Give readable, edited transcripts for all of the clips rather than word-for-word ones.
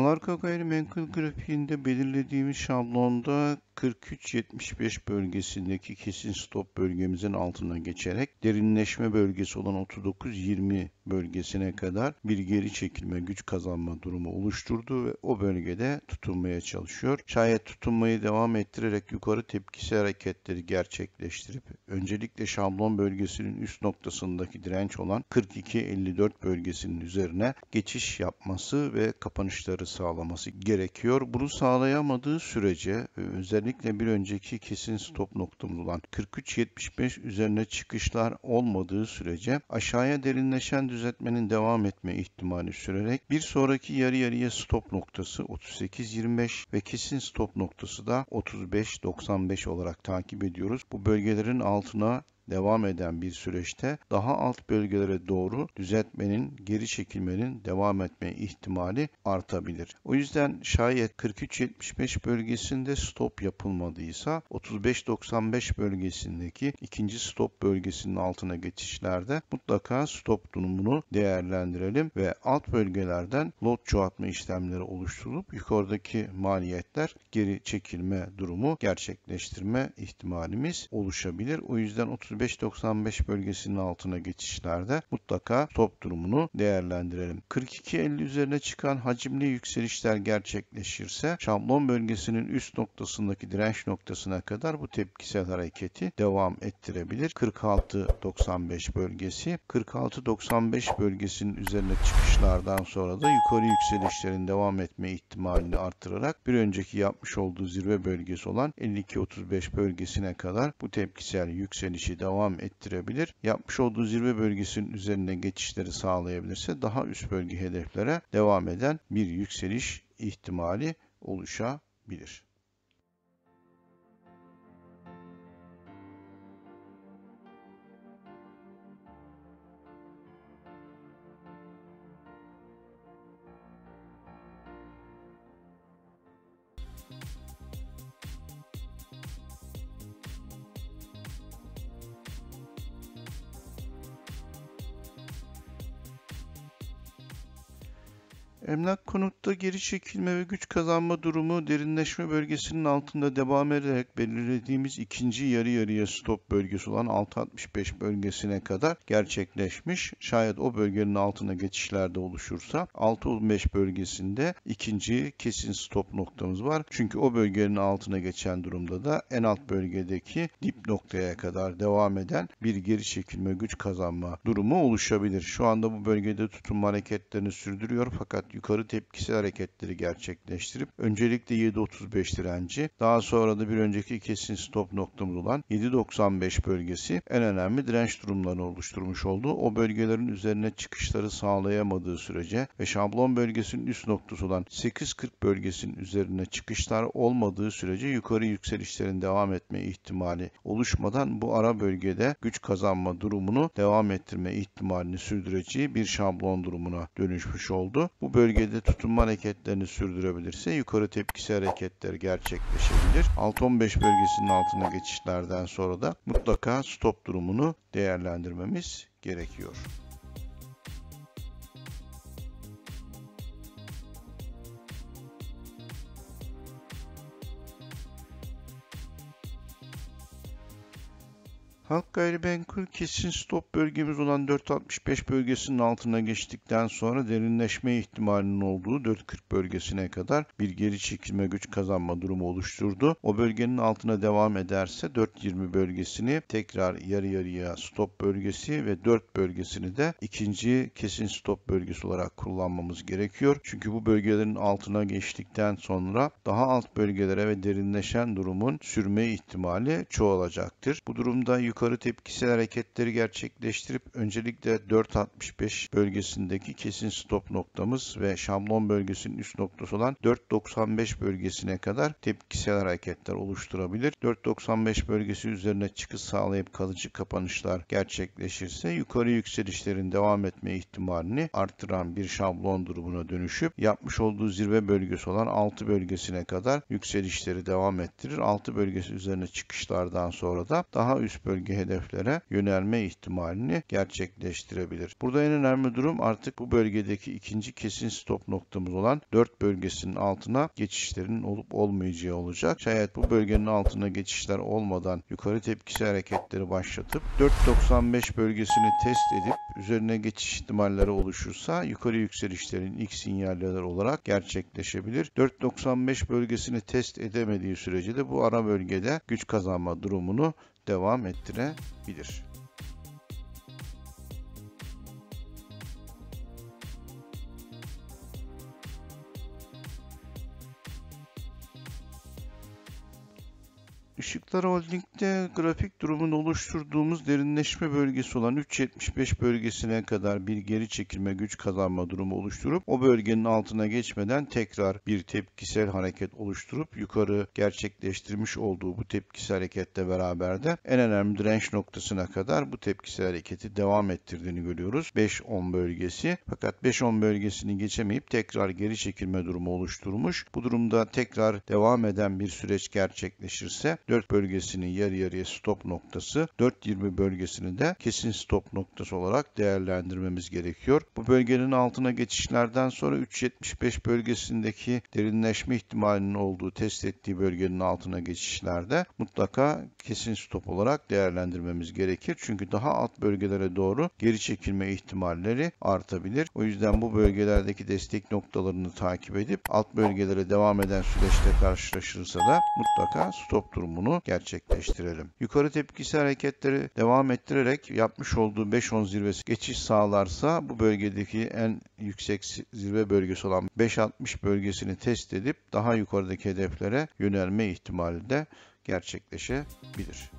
Alarko Gayrimenkul grafiğinde belirlediğimiz şablonda 43-75 bölgesindeki kesin stop bölgemizin altına geçerek derinleşme bölgesi olan 39-20 bölgesine kadar bir geri çekilme, güç kazanma durumu oluşturdu ve o bölgede tutunmaya çalışıyor. Şayet tutunmayı devam ettirerek yukarı tepkisi hareketleri gerçekleştirip öncelikle şablon bölgesinin üst noktasındaki direnç olan 42-54 bölgesinin üzerine geçiş yapması ve kapanışları sağlaması gerekiyor. Bunu sağlayamadığı sürece özellikle bir önceki kesin stop noktamız olan 43-75 üzerine çıkışlar olmadığı sürece aşağıya derinleşen düzeltmenin devam etme ihtimali sürerek bir sonraki yarı yarıya stop noktası 38-25 ve kesin stop noktası da 35-95 olarak takip ediyoruz. Bu bölgelerin altına devam eden bir süreçte daha alt bölgelere doğru düzeltmenin, geri çekilmenin devam etme ihtimali artabilir. O yüzden şayet 43-75 bölgesinde stop yapılmadıysa 35-95 bölgesindeki ikinci stop bölgesinin altına geçişlerde mutlaka stop durumunu değerlendirelim ve alt bölgelerden lot çoğaltma işlemleri oluşturulup yukarıdaki maliyetler geri çekilme durumu gerçekleştirme ihtimalimiz oluşabilir. O yüzden 35-95 bölgesinin altına geçişlerde mutlaka stop durumunu değerlendirelim. 42-50 üzerine çıkan hacimli yükselişler gerçekleşirse şablon bölgesinin üst noktasındaki direnç noktasına kadar bu tepkisel hareketi devam ettirebilir. 46-95 bölgesi, 46-95 bölgesinin üzerine çıkışlardan sonra da yukarı yükselişlerin devam etme ihtimalini artırarak bir önceki yapmış olduğu zirve bölgesi olan 52-35 bölgesine kadar bu tepkisel yükselişi devam ettirebilir. Yapmış olduğu zirve bölgesinin üzerine geçişleri sağlayabilirse daha üst bölge hedeflere devam eden bir yükseliş ihtimali oluşabilir. Emlak konutta geri çekilme ve güç kazanma durumu derinleşme bölgesinin altında devam ederek belirlediğimiz ikinci yarı yarıya stop bölgesi olan 6.65 bölgesine kadar gerçekleşmiş. Şayet o bölgenin altına geçişlerde oluşursa 6.15 bölgesinde ikinci kesin stop noktamız var. Çünkü o bölgenin altına geçen durumda da en alt bölgedeki dip noktaya kadar devam eden bir geri çekilme, güç kazanma durumu oluşabilir. Şu anda bu bölgede tutunma hareketlerini sürdürüyor fakat yukarı tepkisel hareketleri gerçekleştirip öncelikle 7.35 direnci, daha sonra da bir önceki kesin stop noktamız olan 7.95 bölgesi en önemli direnç durumlarını oluşturmuş oldu. O bölgelerin üzerine çıkışları sağlayamadığı sürece ve şablon bölgesinin üst noktası olan 8.40 bölgesinin üzerine çıkışlar olmadığı sürece yukarı yükselişlerin devam etme ihtimali oluşmadan bu ara bölgede güç kazanma durumunu devam ettirme ihtimalini sürdüreceği bir şablon durumuna dönüşmüş oldu. Bu bölgede tutunma hareketlerini sürdürebilirse yukarı tepkisi hareketleri gerçekleşebilir. 6-15 bölgesinin altına geçişlerden sonra da mutlaka stop durumunu değerlendirmemiz gerekiyor. Halk Gayrimenkul kesin stop bölgemiz olan 4.65 bölgesinin altına geçtikten sonra derinleşme ihtimalinin olduğu 4.40 bölgesine kadar bir geri çekilme, güç kazanma durumu oluşturdu. O bölgenin altına devam ederse 4.20 bölgesini tekrar yarı yarıya stop bölgesi ve 4 bölgesini de ikinci kesin stop bölgesi olarak kullanmamız gerekiyor. Çünkü bu bölgelerin altına geçtikten sonra daha alt bölgelere ve derinleşen durumun sürme ihtimali çoğalacaktır. Bu durumda yukarı tepkisel hareketleri gerçekleştirip öncelikle 4.65 bölgesindeki kesin stop noktamız ve şablon bölgesinin üst noktası olan 4.95 bölgesine kadar tepkisel hareketler oluşturabilir. 4.95 bölgesi üzerine çıkış sağlayıp kalıcı kapanışlar gerçekleşirse yukarı yükselişlerin devam etme ihtimalini artıran bir şablon durumuna dönüşüp yapmış olduğu zirve bölgesi olan 6 bölgesine kadar yükselişleri devam ettirir. 6 bölgesi üzerine çıkışlardan sonra da daha üst bölge konusundaki hedeflere yönelme ihtimalini gerçekleştirebilir. Burada en önemli durum artık bu bölgedeki ikinci kesin stop noktamız olan 4 bölgesinin altına geçişlerin olup olmayacağı olacak. Şayet bu bölgenin altına geçişler olmadan yukarı tepkisi hareketleri başlatıp 4.95 bölgesini test edip üzerine geçiş ihtimalleri oluşursa yukarı yükselişlerin ilk sinyalleri olarak gerçekleşebilir. 4.95 bölgesini test edemediği sürece de bu ara bölgede güç kazanma durumunu devam ettirebilir. Işıklar Holding'de grafik durumunu oluşturduğumuz derinleşme bölgesi olan 3.75 bölgesine kadar bir geri çekilme güç kazanma durumu oluşturup o bölgenin altına geçmeden tekrar bir tepkisel hareket oluşturup yukarı gerçekleştirmiş olduğu bu tepkisel hareketle beraber de en önemli direnç noktasına kadar bu tepkisel hareketi devam ettirdiğini görüyoruz. 5.10 bölgesi. Fakat 5.10 bölgesini geçemeyip tekrar geri çekilme durumu oluşturmuş. Bu durumda tekrar devam eden bir süreç gerçekleşirse 4 bölgesinin yarı yarıya stop noktası, 4.20 bölgesini de kesin stop noktası olarak değerlendirmemiz gerekiyor. Bu bölgenin altına geçişlerden sonra 3.75 bölgesindeki derinleşme ihtimalinin olduğu test ettiği bölgenin altına geçişlerde mutlaka kesin stop olarak değerlendirmemiz gerekir. Çünkü daha alt bölgelere doğru geri çekilme ihtimalleri artabilir. O yüzden bu bölgelerdeki destek noktalarını takip edip alt bölgelere devam eden süreçte karşılaşırsa da mutlaka stop durumu bunu gerçekleştirelim. Yukarı tepkisi hareketleri devam ettirerek yapmış olduğu 5.10 zirvesi geçiş sağlarsa bu bölgedeki en yüksek zirve bölgesi olan 5.60 bölgesini test edip daha yukarıdaki hedeflere yönelme ihtimali de gerçekleşebilir.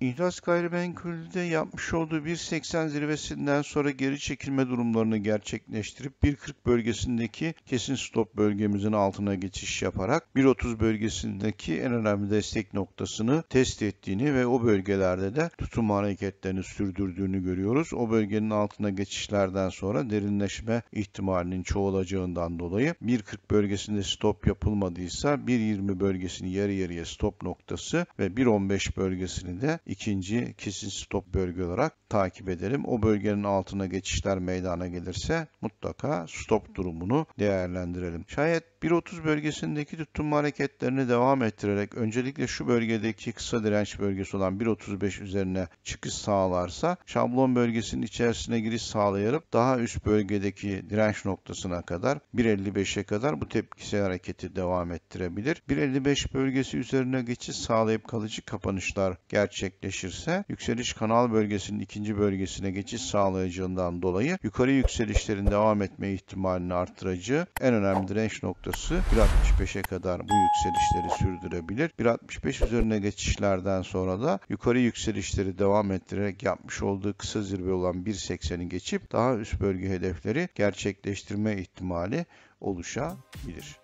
İhlas Gayrimenkul'de yapmış olduğu 1.80 zirvesinden sonra geri çekilme durumlarını gerçekleştirip 1.40 bölgesindeki kesin stop bölgemizin altına geçiş yaparak 1.30 bölgesindeki en önemli destek noktasını test ettiğini ve o bölgelerde de tutum hareketlerini sürdürdüğünü görüyoruz. O bölgenin altına geçişlerden sonra derinleşme ihtimalinin çoğalacağından dolayı 1.40 bölgesinde stop yapılmadıysa 1.20 bölgesini yarı yarıya stop noktası ve 1.15 bölgesini de ikinci kesin stop bölge olarak takip edelim. O bölgenin altına geçişler meydana gelirse mutlaka stop durumunu değerlendirelim. Şayet 1.30 bölgesindeki tutunma hareketlerini devam ettirerek öncelikle şu bölgedeki kısa direnç bölgesi olan 1.35 üzerine çıkış sağlarsa şablon bölgesinin içerisine giriş sağlayarak daha üst bölgedeki direnç noktasına kadar 1.55'e kadar bu tepkisel hareketi devam ettirebilir. 1.55 bölgesi üzerine geçiş sağlayıp kalıcı kapanışlar gerçekleşirse yükseliş kanal bölgesinin ikinci bölgesine geçiş sağlayacağından dolayı yukarı yükselişlerin devam etme ihtimalini arttıracağı en önemli direnç noktası 1.65'e kadar bu yükselişleri sürdürebilir. 1.65 üzerine geçişlerden sonra da yukarı yükselişleri devam ettirerek yapmış olduğu kısa zirve olan 1.80'i geçip daha üst bölge hedefleri gerçekleştirme ihtimali oluşabilir.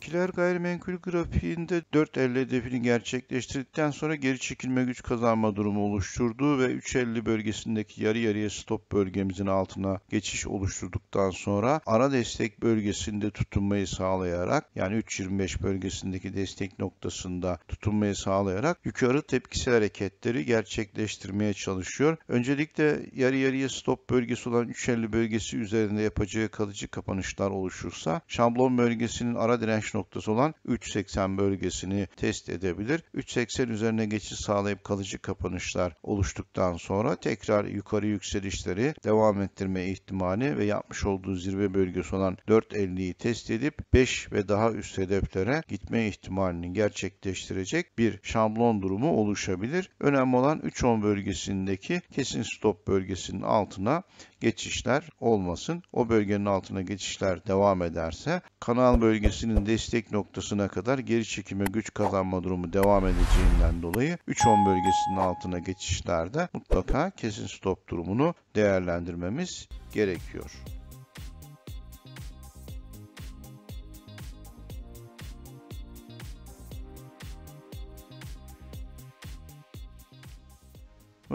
Kiler gayrimenkul grafiğinde 4.50 hedefini gerçekleştirdikten sonra geri çekilme güç kazanma durumu oluşturdu ve 3.50 bölgesindeki yarı yarıya stop bölgemizin altına geçiş oluşturduktan sonra ara destek bölgesinde tutunmayı sağlayarak yani 3.25 bölgesindeki destek noktasında tutunmayı sağlayarak yukarı tepkisel hareketleri gerçekleştirmeye çalışıyor. Öncelikle yarı yarıya stop bölgesi olan 3.50 bölgesi üzerinde yapacağı kalıcı kapanışlar oluşursa şablon bölgesinin ara direnç noktası olan 3.80 bölgesini test edebilir. 3.80 üzerine geçiş sağlayıp kalıcı kapanışlar oluştuktan sonra tekrar yukarı yükselişleri devam ettirme ihtimali ve yapmış olduğu zirve bölgesi olan 4.50'yi test edip 5 ve daha üst hedeflere gitme ihtimalini gerçekleştirecek bir şablon durumu oluşabilir. Önemli olan 3.10 bölgesindeki kesin stop bölgesinin altına geçişler olmasın. O bölgenin altına geçişler devam ederse kanal bölgesinin destek noktasına kadar geri çekime güç kazanma durumu devam edeceğinden dolayı 3.10 bölgesinin altına geçişlerde mutlaka kesin stop durumunu değerlendirmemiz gerekiyor.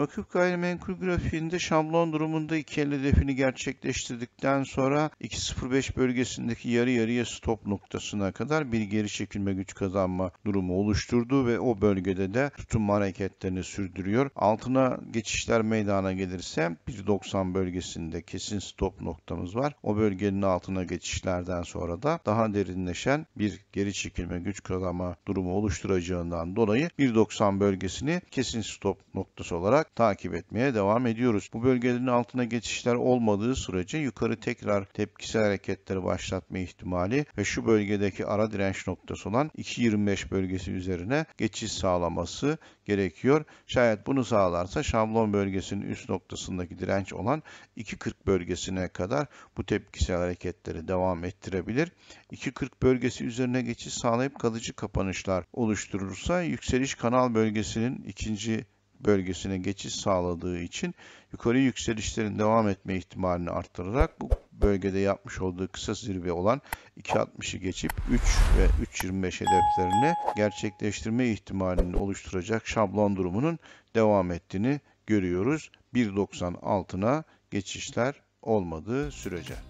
Bakır gayrimenkul grafiğinde şablon durumunda iki el hedefini gerçekleştirdikten sonra 2.05 bölgesindeki yarı yarıya stop noktasına kadar bir geri çekilme güç kazanma durumu oluşturdu ve o bölgede de tutunma hareketlerini sürdürüyor. Altına geçişler meydana gelirse 1.90 bölgesinde kesin stop noktamız var. O bölgenin altına geçişlerden sonra da daha derinleşen bir geri çekilme güç kazanma durumu oluşturacağından dolayı 1.90 bölgesini kesin stop noktası olarak takip etmeye devam ediyoruz. Bu bölgenin altına geçişler olmadığı sürece yukarı tekrar tepkisel hareketleri başlatma ihtimali ve şu bölgedeki ara direnç noktası olan 2.25 bölgesi üzerine geçiş sağlaması gerekiyor. Şayet bunu sağlarsa şablon bölgesinin üst noktasındaki direnç olan 2.40 bölgesine kadar bu tepkisel hareketleri devam ettirebilir. 2.40 bölgesi üzerine geçiş sağlayıp kalıcı kapanışlar oluşturursa yükseliş kanal bölgesinin ikinci bölgesine geçiş sağladığı için yukarı yükselişlerin devam etme ihtimalini arttırarak bu bölgede yapmış olduğu kısa zirve olan 2.60'ı geçip 3 ve 3.25 hedeflerini gerçekleştirme ihtimalini oluşturacak şablon durumunun devam ettiğini görüyoruz. 1.90 altına geçişler olmadığı sürece.